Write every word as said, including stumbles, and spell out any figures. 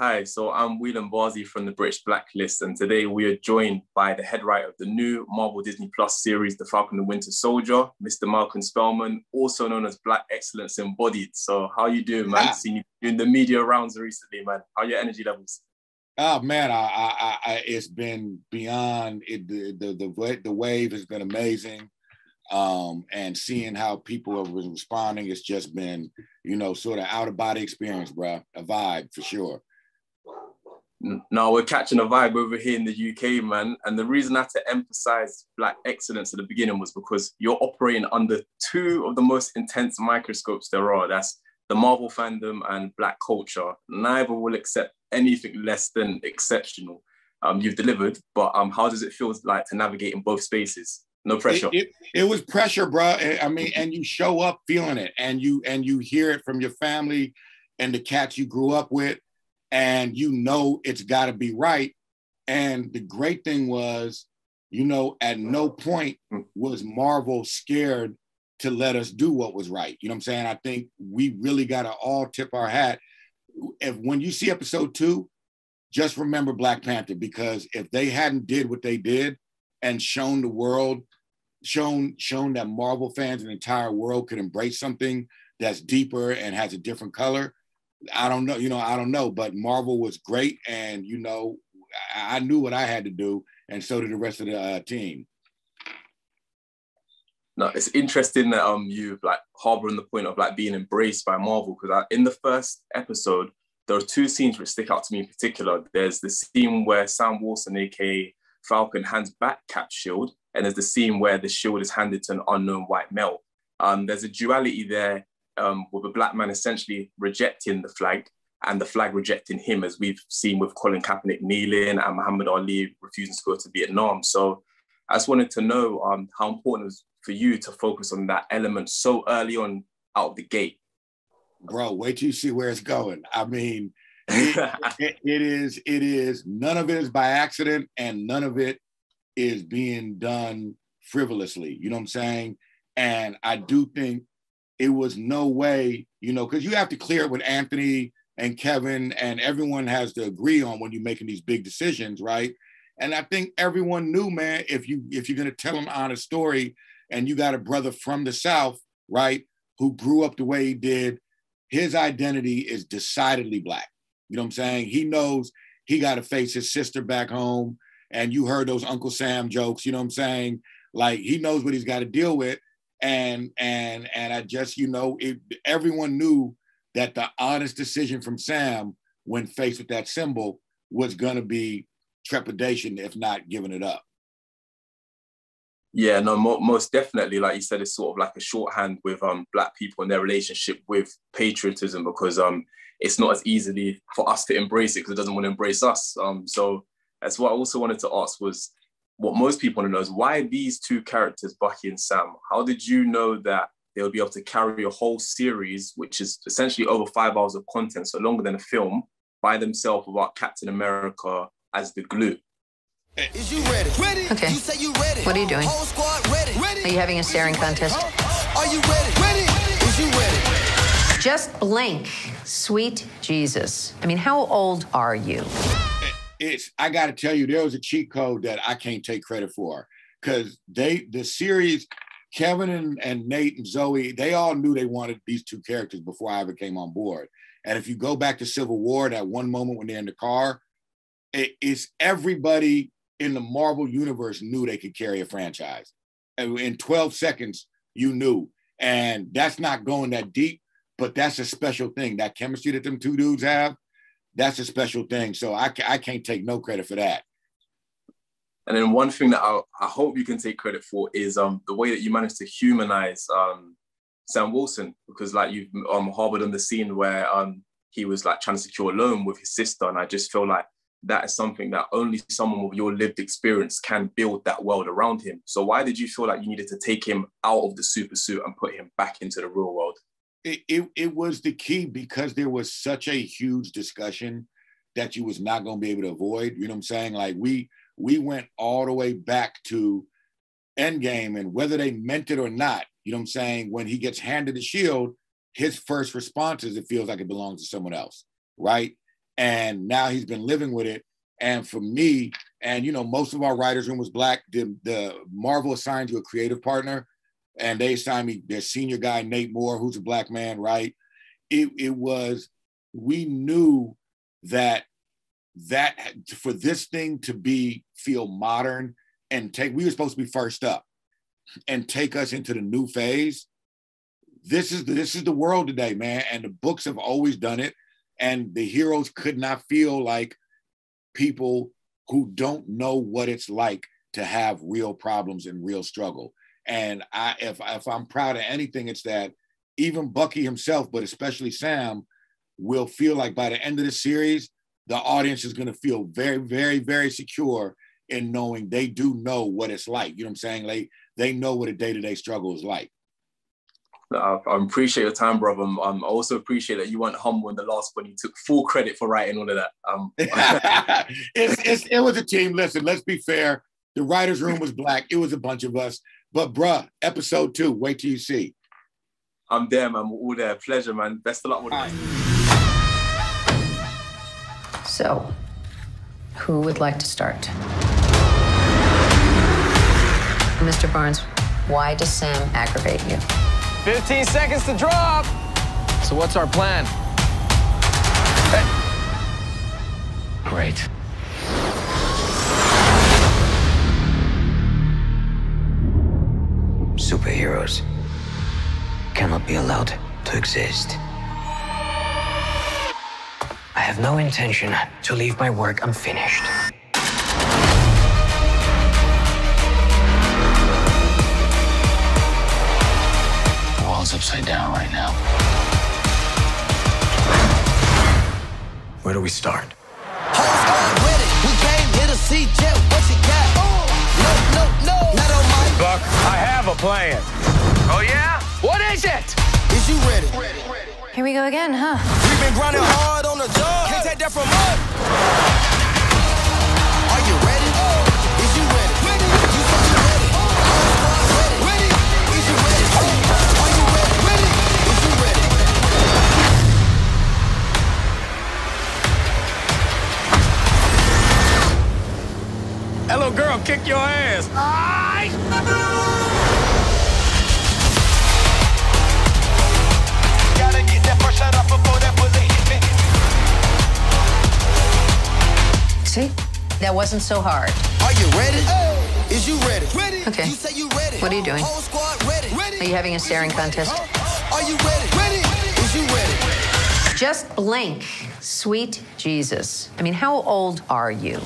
Hi, so I'm Whelan Barzey from The British Blacklist, and today we are joined by the head writer of the new Marvel Disney Plus series, The Falcon and the Winter Soldier, Mister Malcolm Spellman, also known as Black Excellence Embodied. So how you doing, man? Ah. Seen you doing the media rounds recently, man. How are your energy levels? Oh man, I, I, I, it's been beyond it, the, the the the wave has been amazing, um, and seeing how people have been responding, it's just been, you know, sort of out of body experience, bro. A vibe for sure. No, we're catching a vibe over here in the U K, man. And the reason I had to emphasize Black Excellence at the beginning was because you're operating under two of the most intense microscopes there are. That's the Marvel fandom and Black culture. Neither will accept anything less than exceptional. Um, you've delivered, but um, how does it feel like to navigate in both spaces? No pressure. It, it, it was pressure, bro. I mean, and you show up feeling it, and you and you hear it from your family and the cats you grew up with. And you know it's got to be right. And the great thing was, you know, at no point was Marvel scared to let us do what was right. You know what I'm saying? I think we really got to all tip our hat. If when you see episode two, just remember Black Panther, because if they hadn't did what they did and shown the world, shown, shown that Marvel fans and the entire world could embrace something that's deeper and has a different color, I don't know, you know, I don't know, but Marvel was great. And, you know, I, I knew what I had to do. And so did the rest of the uh, team. No, it's interesting that um, you like harboring the point of like being embraced by Marvel, because in the first episode, there are two scenes which stick out to me in particular. There's the scene where Sam Wilson, A K A Falcon, hands back Cap's shield. And there's the scene where the shield is handed to an unknown white male. Um, there's a duality there. Um, with a black man essentially rejecting the flag and the flag rejecting him, as we've seen with Colin Kaepernick kneeling and Muhammad Ali refusing to go to Vietnam. So I just wanted to know um, how important it was for you to focus on that element so early on out of the gate. Bro, wait till you see where it's going. I mean, it, it, it is, it is, none of it is by accident and none of it is being done frivolously. You know what I'm saying? And I do think it was no way, you know, because you have to clear it with Anthony and Kevin, and everyone has to agree on when you're making these big decisions, right? And I think everyone knew, man, if you if you're gonna tell them an honest story, and you got a brother from the South, right, who grew up the way he did, his identity is decidedly Black. You know what I'm saying? He knows he got to face his sister back home, and you heard those Uncle Sam jokes. You know what I'm saying? Like, he knows what he's got to deal with. And and and I just, you know, it, everyone knew that the honest decision from Sam when faced with that symbol was going to be trepidation, if not giving it up. Yeah, no, mo most definitely. Like you said, it's sort of like a shorthand with um, Black people and their relationship with patriotism, because um, it's not as easily for us to embrace it because it doesn't want to embrace us. Um, so that's what I also wanted to ask was, what most people want to know is why these two characters, Bucky and Sam? How did you know that they'll be able to carry a whole series, which is essentially over five hours of content, so longer than a film, by themselves without Captain America as the glue? Is you ready? Ready? Okay. You say you ready. What are you doing? Whole squad ready. Ready. Are you having a staring contest? Are you ready? Ready? Is you ready? Just blink. Sweet Jesus. I mean, how old are you? It's, I got to tell you, there was a cheat code that I can't take credit for, because they, the series, Kevin and, and Nate and Zoe, they all knew they wanted these two characters before I ever came on board. And if you go back to Civil War, that one moment when they're in the car, it, it's everybody in the Marvel universe knew they could carry a franchise. And in twelve seconds, you knew. And that's not going that deep, but that's a special thing. That chemistry that them two dudes have, that's a special thing. So I, I can't take no credit for that. And then one thing that I, I hope you can take credit for is um, the way that you managed to humanize um, Sam Wilson, because like you've um, harbored on the scene where um, he was like trying to secure a loan with his sister. And I just feel like that is something that only someone with your lived experience can build that world around him. So why did you feel like you needed to take him out of the super suit and put him back into the real world? It, it, it was the key, because there was such a huge discussion that you was not going to be able to avoid. You know what I'm saying? Like we, we went all the way back to Endgame, and whether they meant it or not, you know what I'm saying? When he gets handed the shield, his first response is, it feels like it belongs to someone else. Right. And now he's been living with it. And for me, and you know, most of our writers room was black. The, the Marvel assigned you a creative partner, and they assigned me their senior guy, Nate Moore, who's a black man, right? It, it was, we knew that that for this thing to be, feel modern and take, we were supposed to be first up and take us into the new phase. This is the, this is the world today, man. And the books have always done it. And the heroes could not feel like people who don't know what it's like to have real problems and real struggle. And I, if, if I'm proud of anything, it's that even Bucky himself, but especially Sam, will feel like by the end of the series, the audience is gonna feel very, very, very secure in knowing they do know what it's like. You know what I'm saying? Like, they know what a day-to-day struggle is like. I appreciate your time, brother. Um, I also appreciate that you weren't humble in the last one. You took full credit for writing all of that. Um, it's, it's, it was a team. Listen, let's be fair. The writer's room was black. It was a bunch of us. But bruh, episode two, wait till you see. I'm there, man. We're all there. Pleasure, man. Best of luck with it. So, who would like to start? Mister Barnes, why does Sam aggravate you? fifteen seconds to drop. So what's our plan? Hey. Great. Superheroes cannot be allowed to exist. I have no intention to leave my work unfinished. Upside down right now. Where do we start? Buck, I have a plan. Oh yeah? What is it? Is you ready? Ready, ready, ready. Here we go again, huh? We've been grinding hard on the job. Can't take that from us. Are you ready? Oh. Is you ready? Ready. You fucking ready? Oh. Ready. Ready. Is you ready? Oh. That little girl kicked your ass. Aye. Gotta get that first shot off before that bullet hit me. See? That wasn't so hard. Are you ready? Oh. Is you ready? Ready. Okay. You say you ready. What are you doing? Whole squad ready. Ready. Are you having a staring contest? Are you ready? Ready. Is you ready? Just blink. Sweet Jesus. I mean, how old are you?